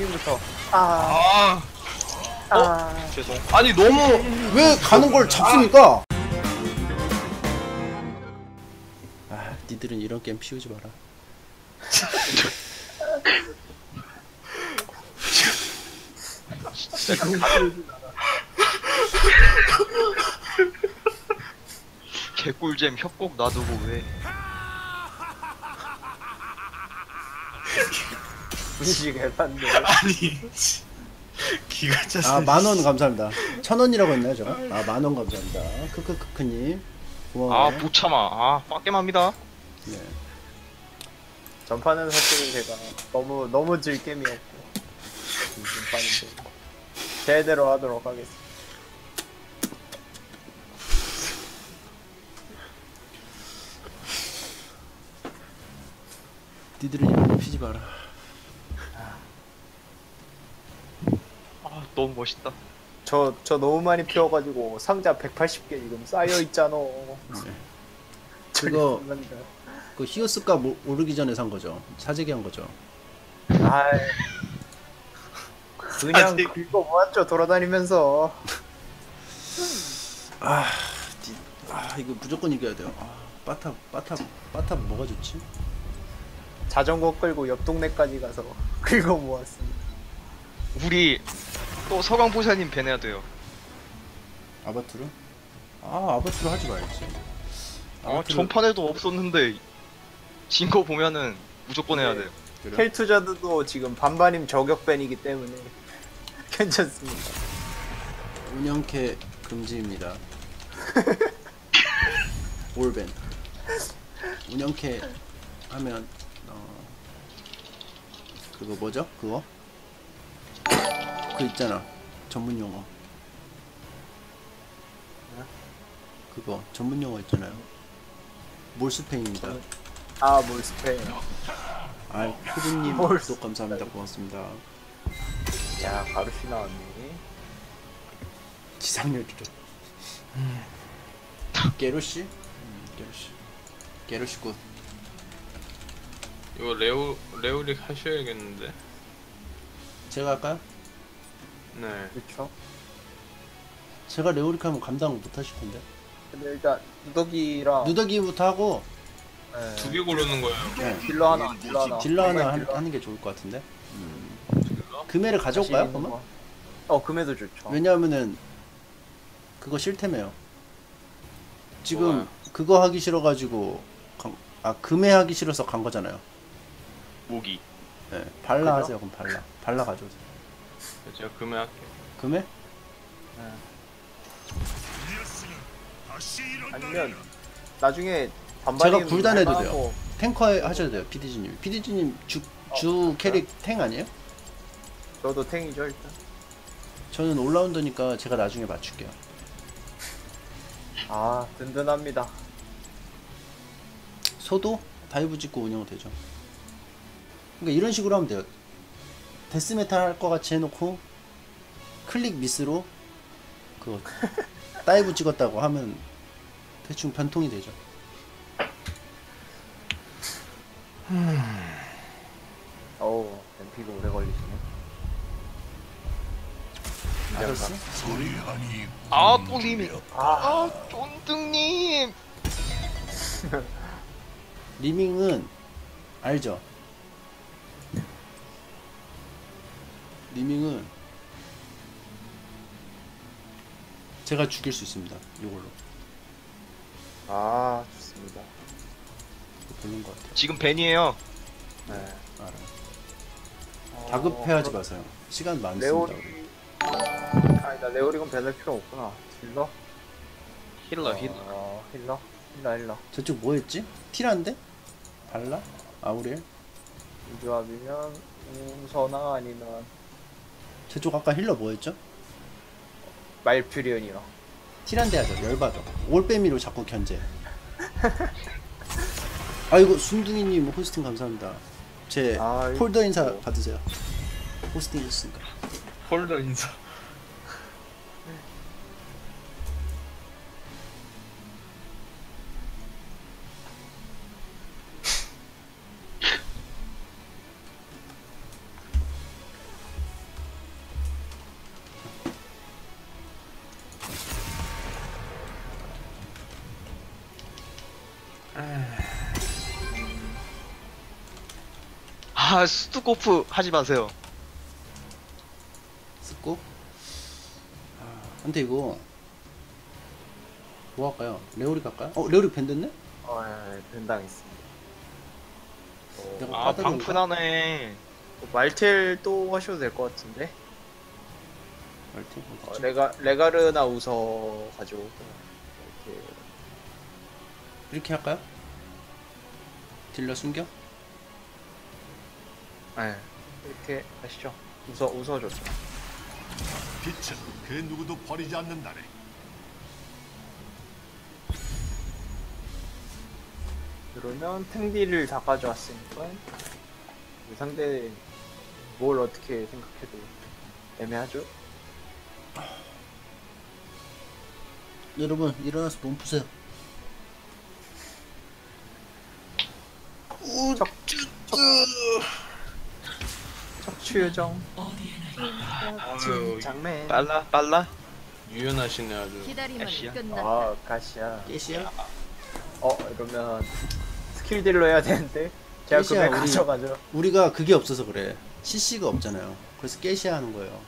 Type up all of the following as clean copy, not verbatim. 힘부터. 아. 아. 어? 죄송. 아니 너무 왜 가는 걸 잡습니까? 아, 니들은 이런 게임 피우지 마라. 진짜 그런 거 피우지 마라. 개꿀잼 협곡 놔두고 왜? 분위기가 해봤네. 아니 기가 찼어. 아 만원 감사합니다. 1000원이라고 했나요 제가? 아 만원 감사합니다. 크크크크님. 고마워요. 아 보참아. 아 빡겜합니다. 네. 전판에서 사실은 제가 너무 즐겜이었고 전판인데 제대로 하도록 하겠습니다. 니들은 이런 거 피지 마라. 아 너무 멋있다. 저 너무 많이 피워가지고 상자 180개 지금 쌓여있잖아. 그거 그 히오스가 오르기 전에 산 거죠? 사재기 한 거죠? 아 그냥 긁어 모았죠 돌아다니면서. 아 이거 무조건 이겨야 돼요. 바탑 뭐가 좋지? 자전거 끌고 옆 동네까지 가서 긁어 모았습니다. 우리 또 서강보사님 뵈내야 돼요. 아바투르? 아 아바투르 하지 말지. 아바투르... 아 전판에도 없었는데 진 거 보면은 무조건 해야 돼요. 그래? 켈투자드도 지금 반반임 저격밴이기 때문에 괜찮습니다. 운영캐 금지입니다. 올밴. 운영캐 하면 그거 뭐죠? 그거? 그 있잖아 전문용어. 그거 전문용어 있잖아요. 몰스페인입니다. 아 몰스페인. 아 후진님 구독 감사합니다. 고맙습니다. 야 가르시 나왔네. 지상렬이죠. 게루씨? 게루씨 게루씨 굿. 이거 레오릭 하셔야겠는데. 제가 할까요? 네. 그렇죠. 제가 레오릭 하면 감당 못 하실 건데. 근데 일단 누더기부터 하고. 네. 두 개 고르는 거예요. 네. 딜러 하나 하는 게 좋을 것 같은데. 금해를 가져올까요? 그러면? 거. 어 금해도 좋죠. 왜냐하면은 그거 싫다며요. 지금 뭐야? 그거 하기 싫어가지고 금해 하기 싫어서 간 거잖아요. 모기. 네, 발라 하세요. 그럼 발라 가져오세요. 제가 금해 할게요. 금해? 네. 아니면 나중에 반발이 제가 굴단 해도 돼요. 탱커 하셔도 돼요. PDG님. PDG님 주 캐릭 탱 아니에요? 저도 탱이죠 일단. 저는 올라운더니까 제가 나중에 맞출게요. 아 든든합니다. 소도 다이브 짓고 운영 되죠. 그러니까 이런 식으로 하면 돼요. 데스메탈 할 거 같이 해놓고 클릭 미스로 그거 다이브 찍었다고 하면 대충 변통이 되죠. 어우 MP도 오래 걸리시네. 아저씨? 아 똥님이 아 똥등님. 리밍은 알죠? 리밍은 제가 죽일 수 있습니다. 요걸로. 아 좋습니다. 부른 것 같아요. 지금 벤이에요. 네 알아요. 다급해하지 마세요. 시간 많습니다. 레오리... 아니 나 레오리건 벤할 필요 없구나. 힐러? 힐러. 저쪽 뭐였지? 티란데? 발라? 아우렐? 이 조합이면 웅서나 아니면 저쪽 아까 힐러 뭐였죠? 말퓨리언이요. 티란데 하자. 열받아. 올빼미로 자꾸 견제. 아이고 순둥이님 호스팅 감사합니다. 제 폴더 인사 받으세요. 호스팅 해주시니까 폴더 인사. 아, 스투코프 하지 마세요. 스코? 근데 이거 뭐 할까요? 레오리 갈까요? 어, 레오리 밴 됐네? 어, 예, 밴 당했습니다. 아, 방푼하네. 말텔 또 하셔도 될 것 같은데? 말텔? 어, 레가르나 우서 가지고 이렇게 할까요? 딜러 숨겨? 네, 이렇게 하시죠. 웃어줬죠. 빛은 그 누구도 버리지 않는다네. 그러면 탱딜을 다 가져왔으니까 상대 뭘 어떻게 생각해도 애매하죠? 여러분 일어나서 몸 푸세요. 오, 척추요정. 장맨. 빨라. 유연하시네 아주. 기다리면 끝나. 아, 가시아. 깨시야? 어, 그러면 스킬 딜로 해야 되는데 제가 그걸 가져가죠. 우리가 그게 없어서 그래. CC가 없잖아요. 그래서 깨시야 하는 거예요.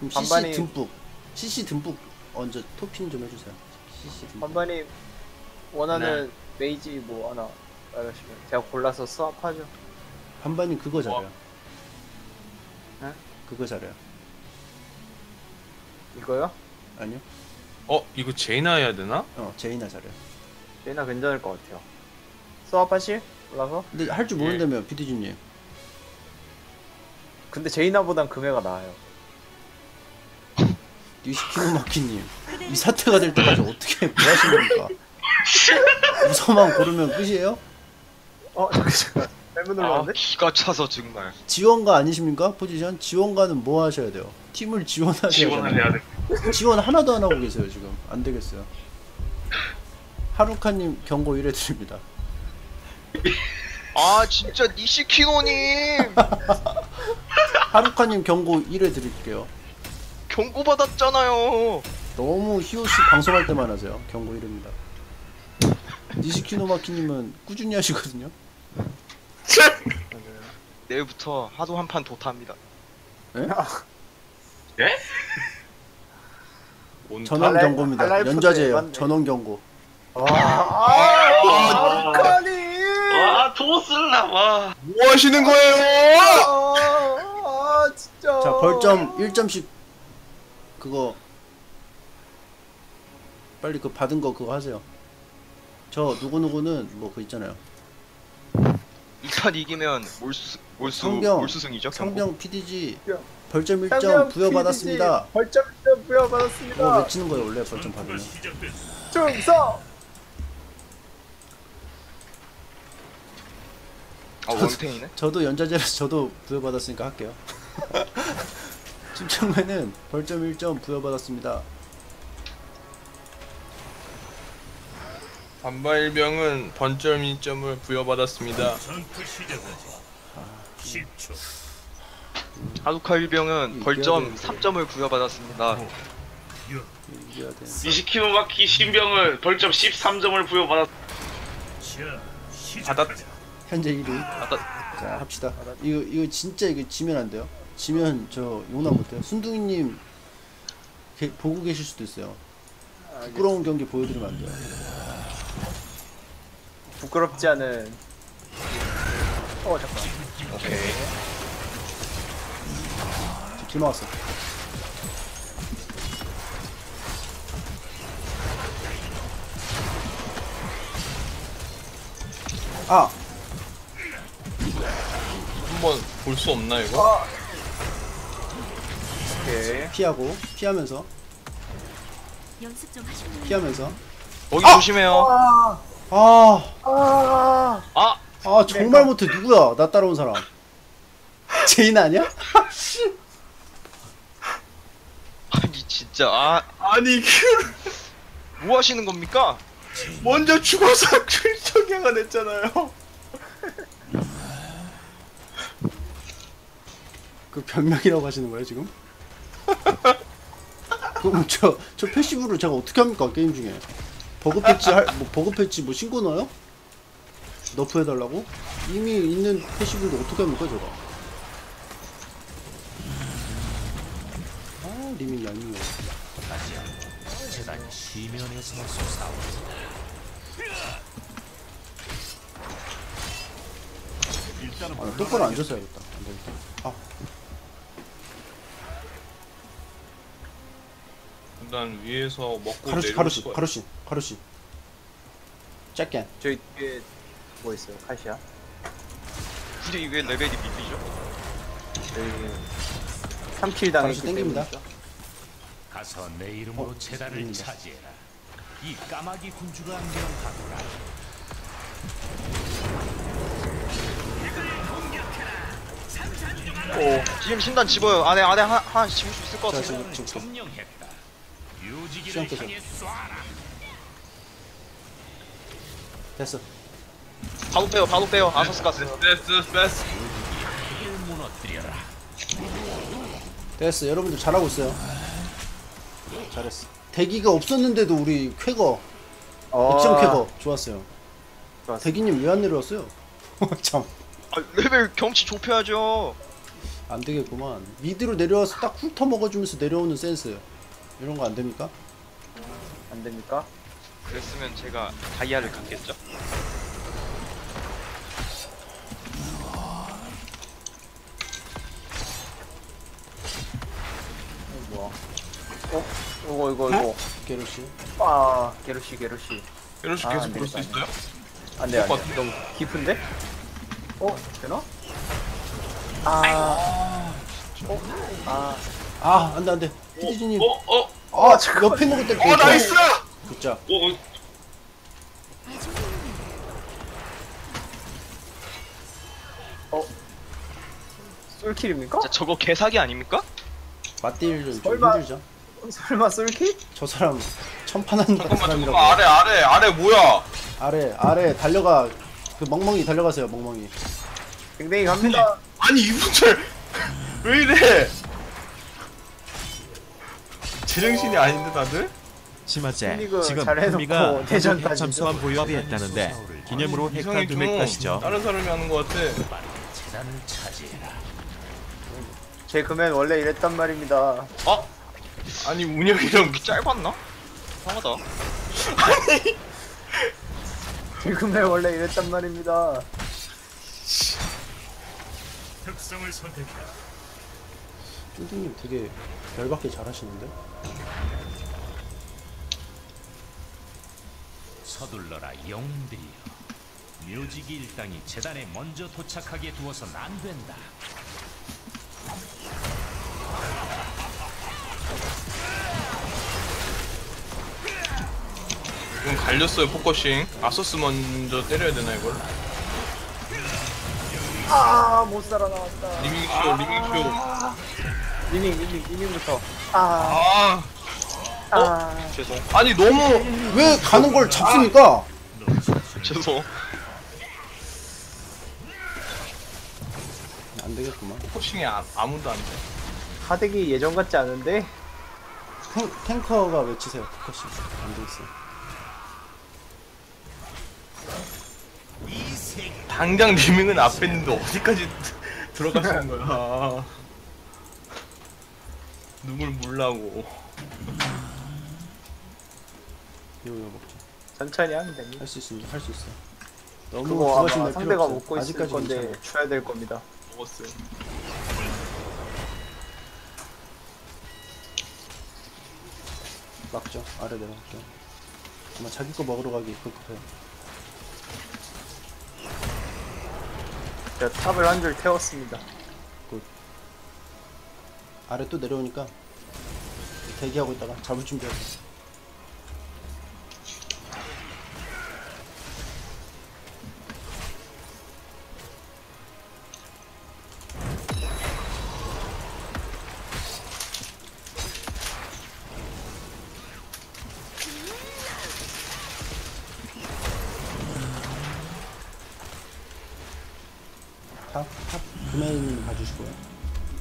그럼 반반이... CC 듬뿍 먼저 토핑 좀 해주세요. CC 듬뿍. 반반이 원하는 네. 메이지 뭐 하나. 알겠습니다. 제가 골라서 스왑하죠. 반반이 그거 잘해요. 어? 그거 잘해요. 이거요? 아니요. 어? 이거 제이나 해야 되나? 어, 제이나 잘해요. 제이나 괜찮을 것 같아요. 스왑하실? 골라서? 근데 할 줄 모른다며, 예. PDG님. 근데 제이나보단 금해가 나아요. 니시키노마키님, 이 사태가 될 때까지 어떻게 뭐 하시는 겁니까? 우서만 고르면 끝이에요? 어? 잠깐 잘못 눌렀는데? 아, 기가 차서 정말. 지원가 아니십니까? 포지션? 지원가는 뭐 하셔야 돼요? 팀을 지원하셔야 돼요. 지원을 해야 돼. 지원 하나도 안 하고 계세요 지금. 안 되겠어요. 하루카님 경고 1회 드립니다. 아 진짜 니시키노님. 하루카님 경고 1회 드릴게요. 경고 받았잖아요. 너무 히오스 방송할 때만 하세요. 경고 1회입니다. 니시키노마키님은 꾸준히 하시거든요. 내일부터 하도 한판 도타합니다. 예? 예? 전원 경고입니다. 연좌제예요. 전원 경고. 와, 도슬라 와. 뭐 하시는 거예요? 아, 진짜. 자, 벌점 1점씩 그거 빨리 그 받은 거 그거 하세요. 저 누구누구는 뭐 그 있잖아요. 2판 이기면 올수승이죠. 성병 PDG 벌점 1점 부여받았습니다. 벌점 1점 부여받았습니다. 어, 외치는 거예요 원래 벌점 받으면. 충성! 아, 원탱이네? 저도 연좌제라서 저도 부여받았으니까 할게요. 침착맨은 벌점 1점 부여받았습니다. 반발병은 번점 2점을 부여받았습니다. 하루카일병은 벌점 3점을 부여받았습니다. 니시키노마키 신병은 벌점 13점을 부여받았습니다. 현재 1위. 자, 합시다. 이거 진짜 이거 지면 안 돼요. 지면 저 용납 못해요. 순둥이님 보고 계실 수도 있어요. 부끄러운 경기 보여드리면 안 돼요. 부끄럽지 않은. 어, 잠깐. 오케이. 길 막았어. 아. 한번 볼 수 없나 이거? 아. 오케이. 피하면서. 연습 좀 하시면. 피하면서. 거기 아! 조심해요. 아! 아 정말 못해. 누구야? 나 따라온 사람 제인 아니야? 아니 진짜. 아 아니 뭐 하시는 겁니까? 먼저 죽어서 킬청량을 냈잖아요. 그 변명이라고 하시는 거예요 지금? 그럼 저 패시브를 제가 어떻게 합니까 게임 중에? 버그 패치 뭐 신고 넣어요? 너프 해달라고? 이미 있는 패시브인데 어떻게 합니까 저거? 아 리밍 얄미워. 재단 시면에서 쏟아온다. 아, 똑바로 안 줬어야겠다. 아. 일단 위에서 먹고 내려올 거야. 가루씨. 짧게. 저희 뒤에 뭐 있어요? 카시아. 근데 이게 레벨이 밀리죠? 저희 3킬 당했기 때문입니다. 가서 내 이름으로 재단을 차지해라. 이 까마귀 군주가 안개를 가꾸라. 오, 지금 신단 집어요. 안에 하나 집을 수 있을 것 같은데. 점령했다. 유지기를 향해 쏴라. 됐어. 바로 빼요. 아서스 가스. 됐어. 무너뜨려라. 됐어. 여러분들 잘하고 있어요. 잘했어. 대기가 없었는데도 우리 쾌거. 액션 쾌거 좋았어요. 대기님 왜 안 내려왔어요? 참. 아, 레벨 경치 좁혀야죠. 안 되겠구만. 미드로 내려와서 딱 훑어 먹어주면서 내려오는 센스. 이런 거 안 됩니까? 안 됩니까? 그랬으면 제가 다이아를 갖겠죠. 뭐야? 이거. 게루시. 아, 게루시. 게루시 계속 부를 수 있어요? 안 돼. 너무 깊은데? 되나? 안돼. PDG님. 잠깐. 옆에 있는 것 때문에. 나이스! 굿자. 솔킬입니까? 저거 개사기 아닙니까? 맞딜 좀 힘들죠. 설마 솔킬? 저 사람 천판한 사람이라고. 아래 뭐야? 아래 달려가. 그 멍멍이 달려가세요. 멍멍이 댕댕이 갑니다. 아니 이분들 왜 이래? 제정신이 아닌데 다들? 심하제 지금 한미가 대전 잠수함 보유합이 했다는데 기념으로 핵탄 두맥 가시죠. 다른 사람이 하는 것 같아. 제 금엔 원래 이랬단 말입니다. 아니 운영이랑 짧았나? 상하다. 아니 제 금엔 원래 이랬단 말입니다. 특성을 선택해라. 쫀득님 되게 열받게 잘하시는데? 서둘러라 영웅들이여. 묘지기 일당이 재단에 먼저 도착하게 두어서는 안 된다. 지금 갈렸어요 포커싱. 아서스 먼저 때려야 되나 이걸? 못 살아 나왔다. 리밍부터. 죄송. 아니 너무 왜 가는 걸 잡습니까? 죄송. 안 되겠구만. 포싱이 아무도 안 돼. 하덱이 예전 같지 않은데. 탱커가 외치세요. 포커싱 안 되겠어요. 당장 리밍은 앞에 있는데 어디까지 들어가시는 거야? 누굴 몰라고. 이거 먹자. 천천히 하면 됩니다. 할 수 있습니다. 할 수 있어요. 너무 상대가 먹고 있을 건데 쳐야 될 겁니다. 먹었어요. 막죠. 아래 내려갈게요. 아마 자기 거 먹으러 가기 급급해요. 제가 탑을 한 줄 태웠습니다. 굿. 아래 또 내려오니까 대기하고 있다가 잡을 준비하세요. 탑 구매인 봐주시고요.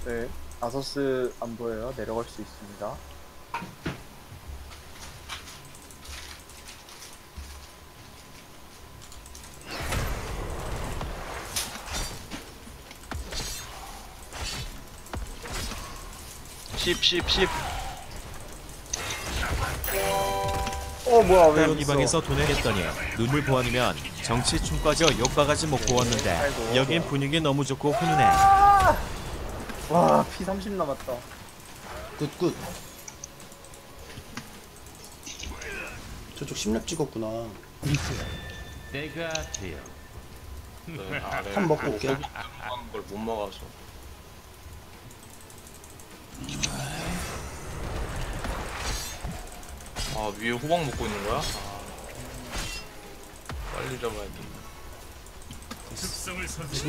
네, 아서스 안 보여요. 내려갈 수 있습니다. 10. 어 뭐야 왜 이 방에서 돈을 깼더니 눈물 보안이면 정치춤 빠져 욕바가지 못 보았는데 여긴 분위기 너무 좋고 훈훈해. 와 피 30 남았다. 굿굿. 저쪽 10렙 찍었구나. 내가 돼요. 한 먹고 올게. 걸 못 먹어서. 아 위에 호박 먹고 있는 거야? 아, 빨리 잡아야 돼. 특성을 선택했지.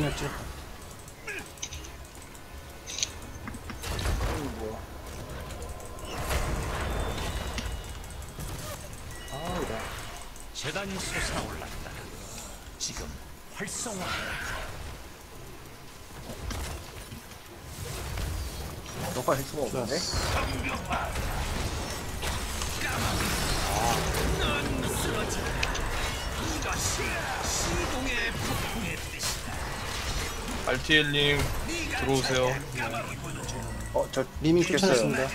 뭐야? 아 이거. 재단이 솟아올랐다. 지금 활성화. 너가 할 수가 없는데? RTL님 들어오세요. 어, 저 님이 괜찮습니다.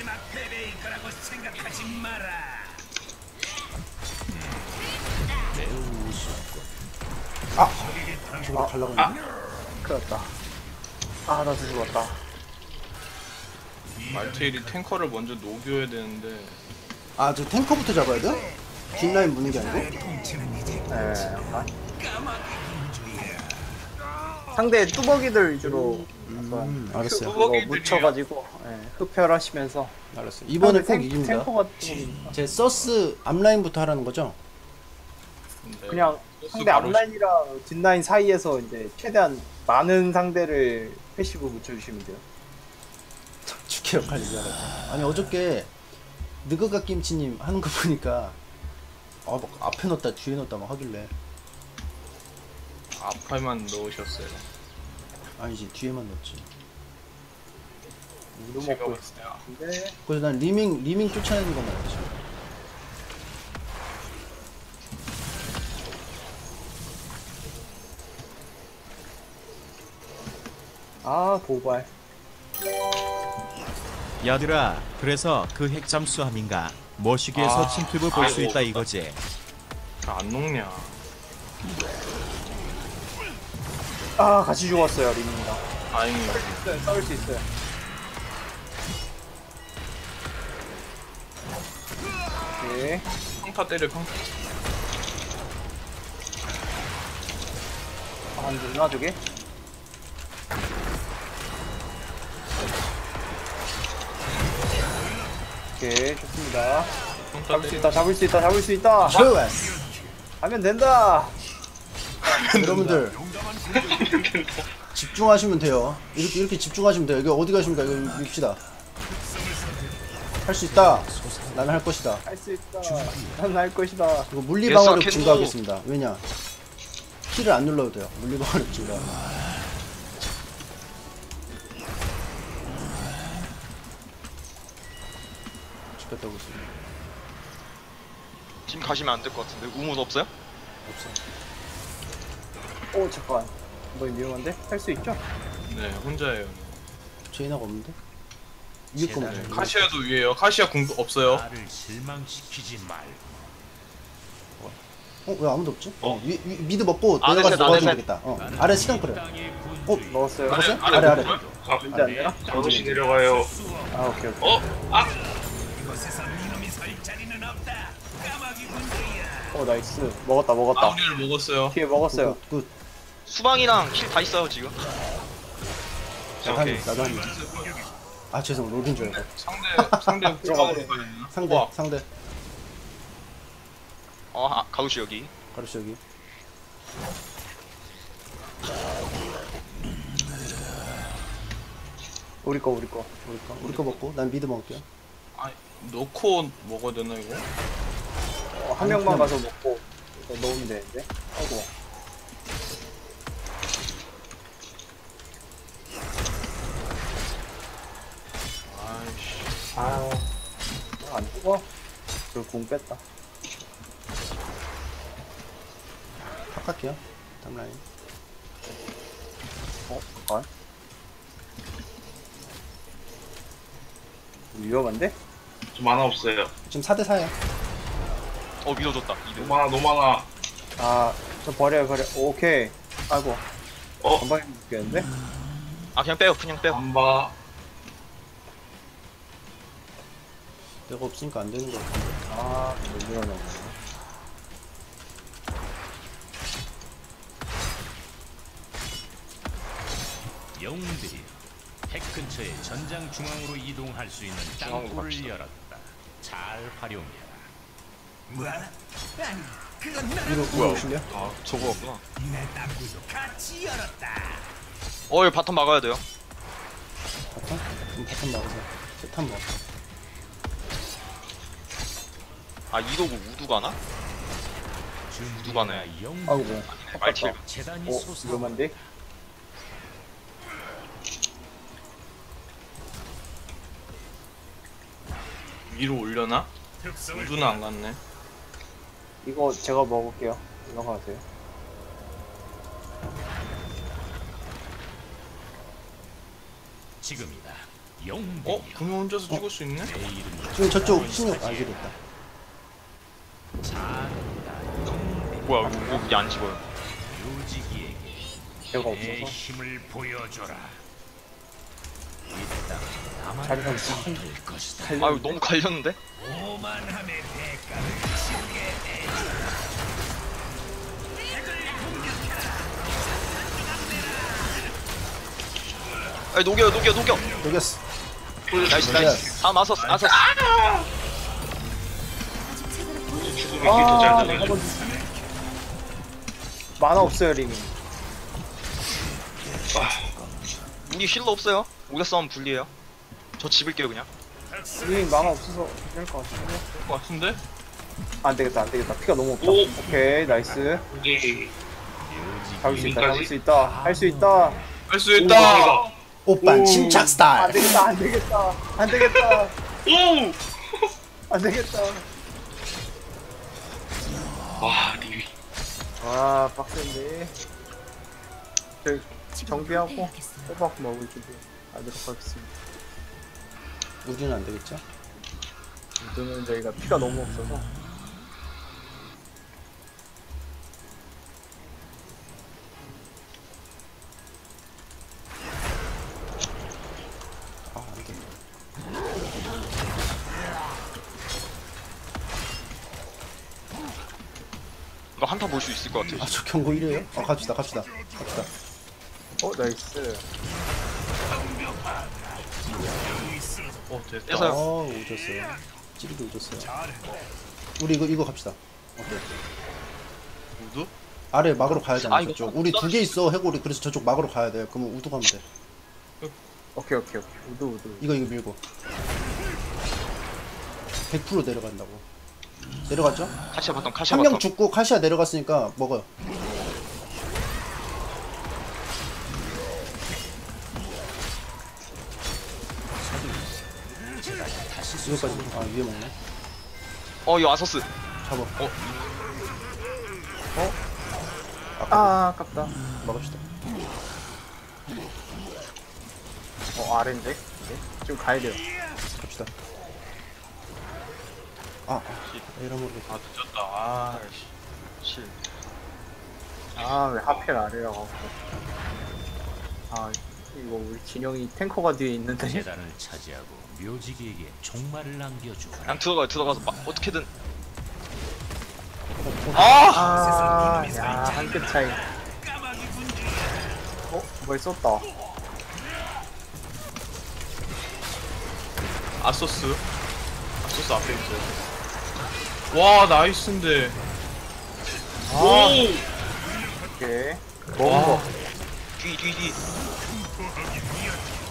아, 저거 갈라고 했네. 그렇다. 아, 나 죽었다. RTL이 탱커를 먼저 녹여야 되는데. 아, 저 탱커부터 잡아야 돼? 뒷라인 무는 게 아니고? 상대 뚜벅이들 위주로 알았어요. 뚜벅이 묻혀가지고 흡혈하시면서. 알았어요. 이번에 꼭 이깁니다. 제 서스 앞라인부터 하라는 거죠? 그냥 상대 앞라인이랑 뒷라인 사이에서 이제 최대한 많은 상대를 패시브 묻혀주시면 돼요. 축제 역할이잖아. 아니 어저께 느그가 김치님 하는 거 보니까 아 막 앞에 넣었다 뒤에 넣었다 막 하길래. 앞에만 넣으셨어요? 아니지 뒤에만 넣었지. 우리 먹고 있어요. 근데 그래서 난 리밍 쫓아내는 것만 했지. 아 도발. 야들아 그래서 그 핵 잠수함인가 머시기에서 침투를 볼 수 있다 이거지. 안 녹냐. 아 같이 죽었어요 림입니다. 아닙니다. 싸울 수 있어요. 오케이. 평타 때려 평타. 아 안 죽나 저게? 오케이 좋습니다. 잡을 수 있다. 하면 된다. 여러분들 집중하시면 돼요. 이렇게 집중하시면 돼요. 여기 어디 가십니까? 이거 밉시다. 할 수 있다. 나는 할 것이다. 할 수 있다. 나는 할 것이다. 이거 물리방어력 증가하겠습니다. 왜냐? 키를 안 눌러도 돼요. 물리방어력 증가. 죽겠다 보세요. 지금 가시면 안 될 것 같은데. 우문 없어요? 없어요. 오 잠깐 너 위험한데? 할 수 있죠? 네 혼자예요. 제이나가 없는데? 위에 거만 카시아도 위에요. 카시아 궁도 없어요. 나를 실망시키지 말고. 어? 왜 아무도 없지? 어? 위 미드 먹고 내려가서 넣어주면 되겠다. 어 아래 시간 끌어요. 어? 넣었어요. 넣었어요? 아래 아 근데 안 되나? 저도시 내려가요. 아 오케이. 어? 아! 어 나이스. 먹었다. 아우리를 먹었어요. 뒤에 먹었어요. 굿. 수방이랑 킬 다 있어요 지금. 나도 한. 아 죄송 롤인 줄 알고. 상대 들어가버린 거예요. 상대. 아 가우시 여기. 우리 거 먹고 난 미드 먹을게요. 아 넣고 먹어야 되나 이거? 어, 한 명만 가서 먹고 넣으면 되는데. 아이고. 아이씨. 아, 안 죽어? 저 공 뺐다. 탁할게요. 다음 라인. 어? 아? 위험한데? 좀 만화 없어요. 지금 4대4야. 어, 밀어줬다. 너무 많아, 너무 많아. 아, 저 버려요, 버려. 오케이. 아이고. 어? 한방에 죽겠는데? 아, 그냥 빼요, 그냥 빼요. 안 봐. 내가 없으니까 안 되는 거 같은데. 아, 왜 밀어놨네. 영웅들이여, 핵 근처의 전장 중앙으로 이동할 수 있는 땅굴을 열었다. 잘 활용해라. 뭐야? 아니, 그건 뭐야? 아, 저거 없구나. 같이 열었다. 어, 여기 바텀 막아야 돼요. 바텀? 그럼 바텀 막으세요. 세탄 먹어. 아, 이도구 우두 가나? 우두 가네. 아이고, 말칠. 어, 위험한데? 위로 올려나? 우두는 안 갔네. 이거 제가 먹을게요. 올라가세요. 지금이다. 어? 그럼 혼자서 찍을 수 있네? 지금 저쪽 신호 알겠다. 뭐야? 여기 안 찍어요. 제가 없어서. 힘을 보여줘라. 자리가 갈렸는데? 아유, 너무 갈렸는데? 아이, 녹여, 녹여, 녹여! 녹였어. 나이스, 나이스. 아, 마서스, 아서스. 아, 만화 없어요, 리밍. 우리 힐러 없어요. 우리가 싸우면 불리해요. 저 집을게요, 그냥. 리밍 만화 없어서 될 것 같은데? 될 것 같은데? 안 되겠다, 안 되겠다. 피가 너무 없다. 오. 오케이, 나이스. 오케이. 잡을 수 있다, 잡을 수 있다. 할 수 있다. 할 수 있다. 오빤 침착 스타일. 안 되겠다, 안 되겠다, 안 되겠다. 오, 안 되겠다. 와, 리위. 와, 빡센데. 정비하고 호박 먹을 준비. 안 될 것 같습니다. 우주는 안 되겠죠? 우주는 저희가 피가 너무 없어서. 한타 볼 수 있을 것 같아요. 아, 저 경고 1회요? 아, 갑시다, 갑시다, 갑시다. 어, 나이스. 어, 됐다. 아, 오졌어요. 찌르도 오졌어요. 우리 이거 갑시다. 어때? 우두? 아래 막으로 가야 되나? 아, 저쪽. 우리 두 개 있어, 해골이. 그래서 저쪽 막으로 가야 돼. 그러면 우두 가면 돼. 오케이, 오케이, 오케이. 우두, 우두. 이거 밀고. 100% 내려간다고. 내려갔죠? 카시아 바텀, 카시아 바텀. 한 명 죽고 카시아 내려갔으니까 먹어요. 이거까지. 아, 위에 먹네. 어, 이 아서스. 잡아. 어. 어? 아, 아깝다. 막읍시다. 어, 아래인데? 네? 지금 가야 돼요. 갑시다. 아, 이러면 다 늦었다. 아, 씨. 아, 왜 하필 아래라고 하고. 아, 이거 우리 진영이 탱커가 뒤에 있는데. 재단을 차지하고 묘지기에게 종말을 남겨줘. 그냥 들어가서 막 어떻게든. 아, 야, 한 끗 차이. 어, 뭘 썼다. 아소스. 아소스 앞에 있어요. 와, 나이스인데. 아, 오케이. 먹어. 뒤.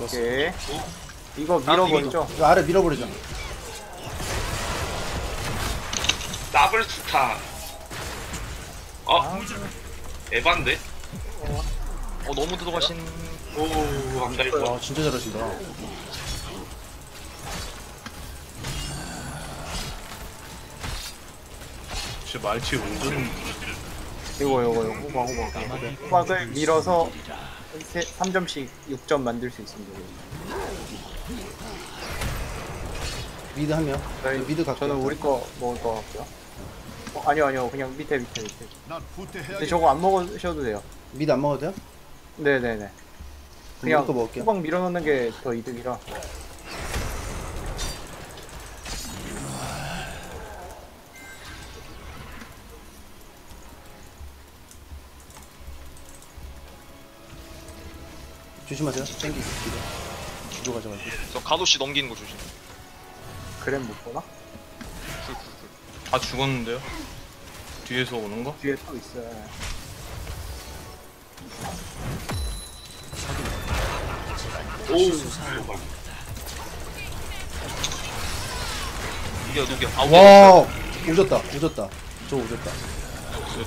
오케이. 오. 이거 밀어버리죠. 이거 아래 밀어버리죠. 나블스타. 어? 아, 에반데? 어, 너무 들어가신. 오, 안 되겠다. 아, 진짜 잘하신다. 말치 오든. 이거 호박을 밀어서 3점씩 6점 만들 수 있습니다. 미드 한 명. 네, 미드 갈게요. 저는 우리 거 먹을 거 같고요. 아니요 아니요 그냥 밑에. 근데 저거 안 먹으셔도 돼요. 미드 안 먹어도 돼요? 네네네. 그냥 후방 밀어넣는 게 더 이득이라. 조심하세요. 땡기고 뒤로 가져가고. 저 가도씨 넘기는 거 조심. 그램 못 보나? 아 죽었는데요? 뒤에서 오는 거? 뒤에 또 있어요. 오우. 녹여. 아, 와. 오졌다. 저 오졌다.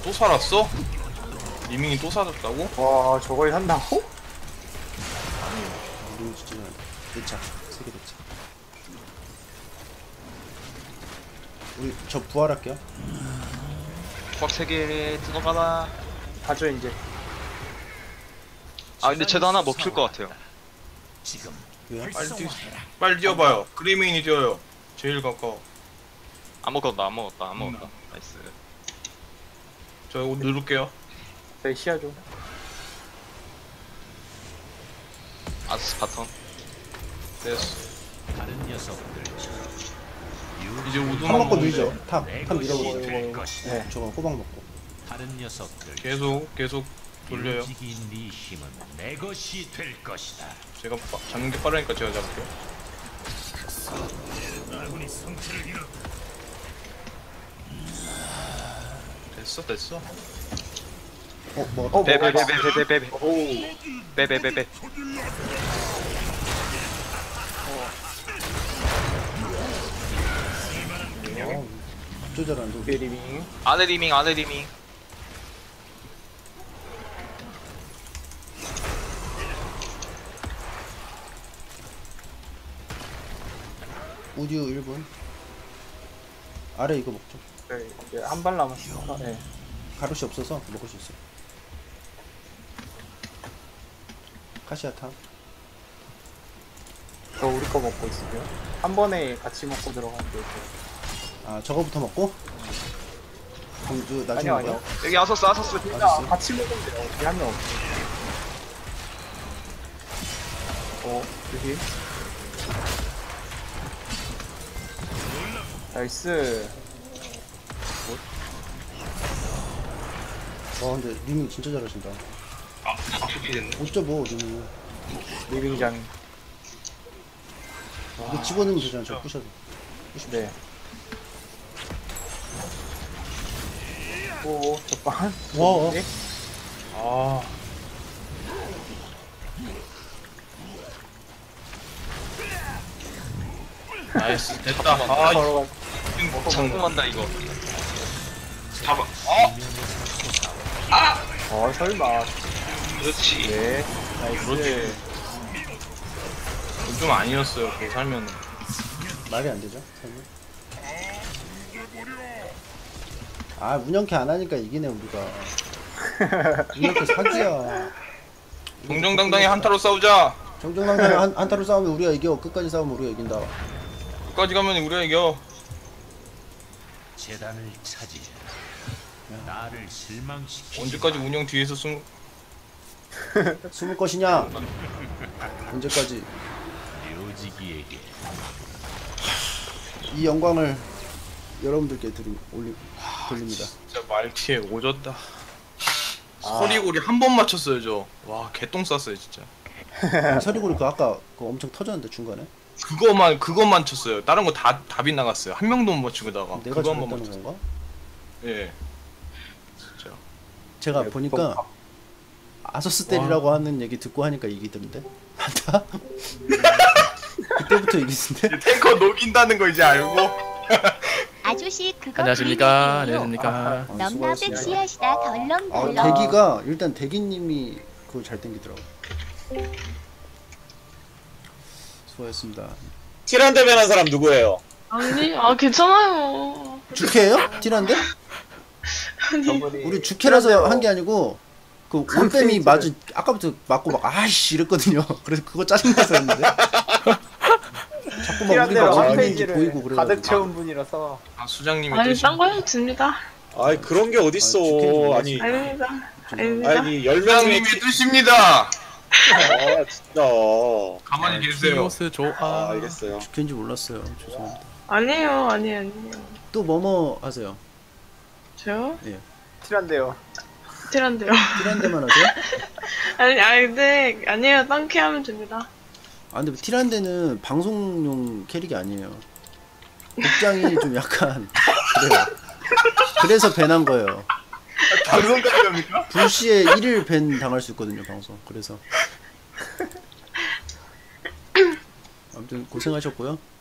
또 살았어? 리밍이 또 살았다고? 와 저걸 한다고? 아니 진짜 대차 세계 대차 우리 저 부활할게요. 확 세계 들어가라 가죠 이제. 아 근데 쟤도 하나 먹힐 것 같아요 지금. 왜? 빨리 뛰어봐요. 그리메인이 뛰어요. 제일 가까워. 안 먹었다. 나이스. 저 이거 누를게요. 저희 시야 좀. 아스 바텀 됐어. 다른 녀석들 이제 우드 한 먹고 밀죠. 탑 밀어보고. 네, 저거 호박 먹고. 다른 녀석들 계속 돌려요. 네 힘은 내 것이 될 것이다. 제가 잡는 게 빠르니까 제가 잡을게요. 됐어. 어, 뭐 베베베베베베베. 오. 베베베베. 조절 안 돼. 리밍. 안에 리밍. 우디오 1분. 아래 이거 먹죠. 네, 이제 한 발 남았으니까. 네. 가루씨 없어서 먹을 수 있어요. 카시아 탑. 저 우리 거 먹고 있을게요. 한 번에 같이 먹고 들어가면 돼요. 아, 저거부터 먹고? 공주 나중에 먹어요? 여기 아서스. 같이 먹으면 돼요. 여기 한 명 없어요. 여기. 나이스. 와 근데 리밍 진짜 잘하신다. 아 좋겠네. 5.5 리밍장. 이거 집어넣으면 되잖아. 저 부셔도. 네. 오 저 빵. 와. 아. 나이스 됐다. 아 이거 성공한다 이거. 잡아. 설마. 그렇지. 네. 나이스. 좀 아니었어요. 그 살면은. 말이 안 되죠. 살면. 아 운영캐 안 하니까 이기네 우리가. 운영캐 사기야. 정정당당히 한타로 싸우자. 정정당당히 한타로 싸우면 우리가 이겨. 끝까지 싸우면 우리가 이긴다. 끝까지 가면 우리가 이겨. 재단을 차지. 나를 실망시키. 언제까지 운영 뒤에서 숨을 것이냐? 언제까지? 묘지기에게 이 영광을 여러분들께 돌립니다. 진짜 말티에 오졌다. 서리고리 한 번 맞췄어요 저. 와 개똥 쌌어요 진짜. 서리고리 그 아까 그거 엄청 터졌는데 중간에. 그거만 쳤어요. 다른 거 다 빗나갔어요. 한 명도 못 맞추고다가 내가 그거 한 번 맞췄던 건가? 예. 진짜. 제가 보니까 아서스 때리라고 하는 얘기 듣고 하니까 이기던데? 맞다? 그때부터 이기던데? 탱커 녹인다는 거 이제 알고? 아저씨 그거 안녕하십니까? 넘나 백시하시다 덜렁덜렁. 대기가 일단 대기님이 그거 잘 땡기더라고. 수고하셨습니다. 티란데 변한 사람 누구예요? 아니 괜찮아요. 주캐예요? 티란데? 우리 주캐라서 한 게 아니고 그 올빼미 맞은 아까부터 맞고 막 아이씨 이랬거든요. 그래서 그거 짜증나서 했는데 자꾸만 우리가 어디인지 보이고 그래요. 가득 채운 분이라서. 아 수장님이. 아니 딴 거는 듭니다. 아이 그런 게 어딨어. 아니. 아닙니다. 아닙니다. 아니 열명님이 뜻입니다. 아 진짜. 가만히 계세요. 히오스 조. 아 알겠어요. 죽겠는지 몰랐어요. 죄송합니다. 아니에요 아니에요. 또 뭐뭐 하세요? 저요? 예. 티란데요. 티란데요. 티란데만 하세요? 아니 아니 근데 아니에요. 딴캐 하면 됩니다. 아 근데 티란데는 방송용 캐릭이 아니에요. 복장이 좀 약간 그래요. 그래서 밴한 거예요. 아, 방송까지 합니까? 불시에 1일 밴 당할 수 있거든요 방송. 그래서 아무튼 고생하셨고요.